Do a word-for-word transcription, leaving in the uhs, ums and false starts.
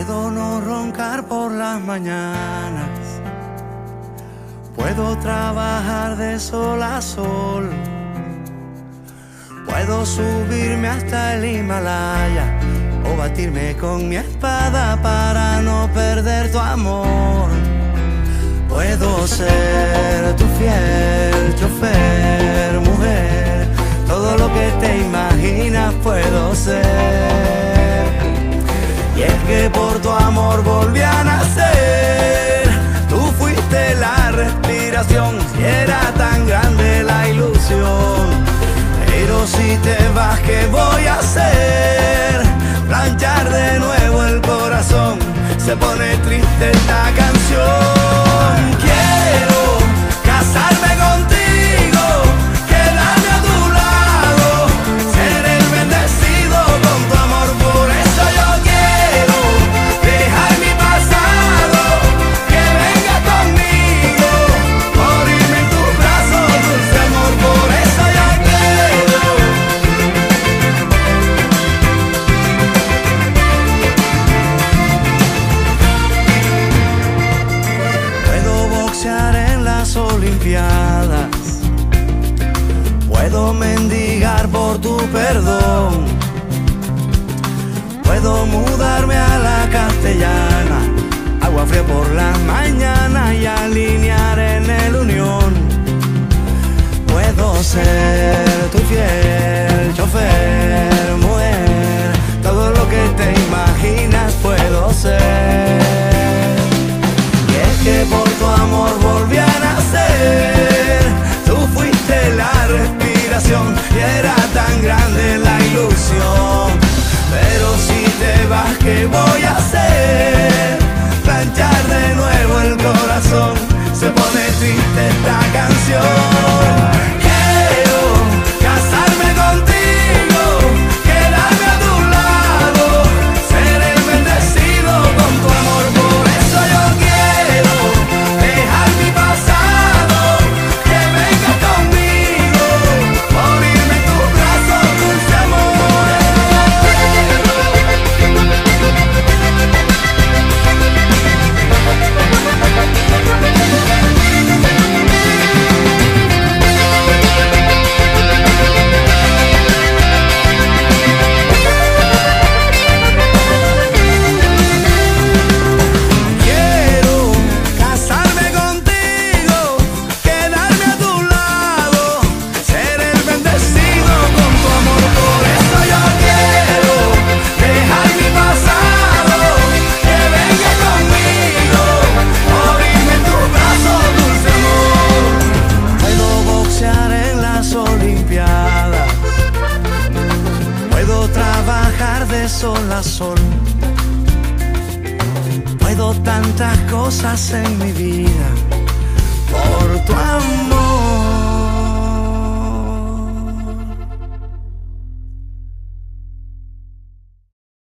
Puedo no roncar por las mañanas, puedo trabajar de sol a sol, puedo subirme hasta el Himalaya o batirme con mi espada para no perder tu amor. Puedo ser tu fiel chofer, mujer, todo lo que te imaginas puedo ser. Y es que por tu amor volví a nacer. Tú fuiste la respiración, si era tan grande la ilusión. Pero si te vas, ¿qué voy a hacer? Planchar de nuevo el corazón. Se pone triste esta canción. Quiero casarme contigo, quedarme a tu lado, ser el bendecido con tu amor. Por eso yo quiero dejar mi pasado, que venga conmigo, morirme en tus brazos, dulce amor, por eso yo quiero. Puedo boxear en las Olimpiadas, puedo mendigar por tu perdón, puedo mudarme a La Castellana, agua fría por las mañanas y alinear en el Unión. Puedo ser tu fiel chofer, mujer, todo lo que te imaginas puedo ser. Y es que por tu amor volví a nacer, tú fuiste la respiración y era tan grande la ilusión. Pero si te vas, ¿qué voy a hacer? Planchar de nuevo el corazón. Se pone triste esta canción. Quiero casarme contigo, quedarme a tu lado, ser el bendecido con tu amor. Por eso yo quiero dejar mi pasado, que venga conmigo, morirme en tus brazos, dulce amor. Quiero casarme contigo, quedarme a tu lado, ser el bendecido con tu amor. Por eso yo quiero dejar mi pasado, que venga conmigo, morirme en tus brazos, dulce amor. Puedo boxear en las Olimpiadas, puedo trabajar de sol a sol, puedo tantas cosas en mi vida por tu amor.